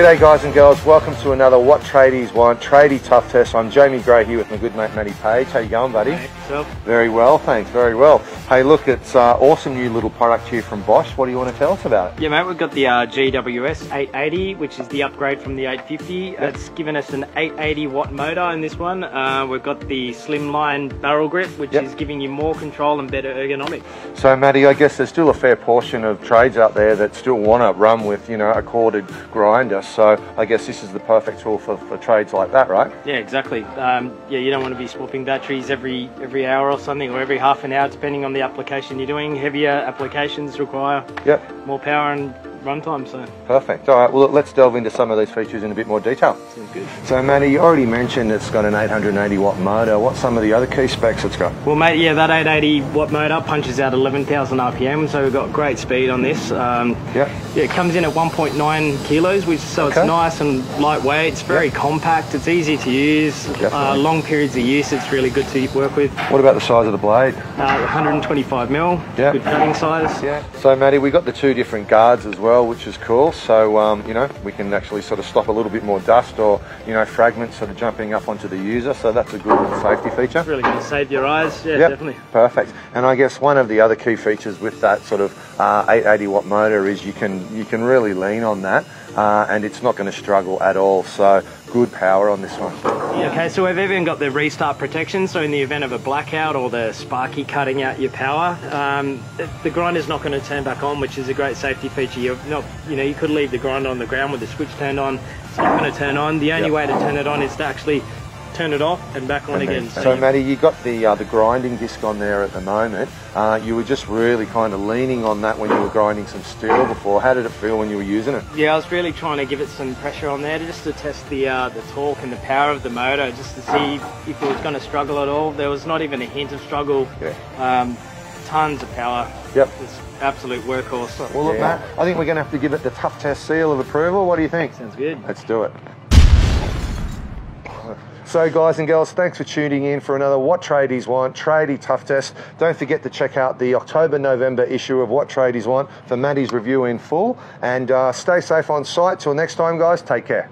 G'day guys and girls, welcome to another What Tradies Want, Tradie Tough Test. I'm Jamie Gray here with my good mate Matty Page. How you going, buddy? Hey, what's up? Very well, thanks, very well. Hey look, it's awesome new little product here from Bosch. What do you want to tell us about it? Yeah mate, we've got the GWS880, which is the upgrade from the 850. Yep. It's given us an 880 watt motor in this one. We've got the slimline barrel grip, which yep. is giving you more control and better ergonomics. So Matty, I guess there's still a fair portion of trades out there that still want to run with, you know, a corded grinder. So I guess this is the perfect tool for trades like that, right? Yeah, exactly. Yeah, you don't want to be swapping batteries every hour or something, or every half an hour, depending on the application you're doing. Heavier applications require yep. more power and runtime, so. Perfect. All right, well, let's delve into some of these features in a bit more detail. Sounds good. So, Matty, you already mentioned it's got an 880 watt motor. What's some of the other key specs it's got? Well, mate, yeah, that 880 watt motor punches out 11,000 RPM, so we've got great speed on this. Yep. Yeah, it comes in at 1.9 kilos, which so okay. it's nice and lightweight. It's very yep. compact. It's easy to use. Long periods of use, it's really good to work with. What about the size of the blade? 125 mil. Yep. Good cutting size. Yeah. So, Matty, we got the two different guards as well, which is cool, so you know, we can actually sort of stop a little bit more dust or, you know, fragments sort of jumping up onto the user, so that's a good safety feature. It's really going to save your eyes, yeah, yep. definitely. Perfect. And I guess one of the other key features with that sort of 880 watt motor is you can really lean on that, and it's not going to struggle at all, so good power on this one. Yeah. Okay, so we've even got the restart protection, so in the event of a blackout or the sparky cutting out your power, the grinder's not going to turn back on, which is a great safety feature. You're not, you know, you could leave the grinder on the ground with the switch turned on, it's not going to turn on. The only yep. way to turn it on is to actually turn it off and back on again. So Matty, you got the grinding disc on there at the moment. You were just really kind of leaning on that when you were grinding some steel before. How did it feel when you were using it? Yeah, I was really trying to give it some pressure on there just to test the torque and the power of the motor, just to see if it was going to struggle at all. There was not even a hint of struggle. Yeah. Tons of power. Yep. It's absolute workhorse. Well look yeah. Matt, I think we're going to have to give it the tough test seal of approval. What do you think? Sounds good. Let's do it. So guys and girls, thanks for tuning in for another What Tradies Want, Tradie Tough Test. Don't forget to check out the October-November issue of What Tradies Want for Matty's review in full. And stay safe on site. Till next time, guys, take care.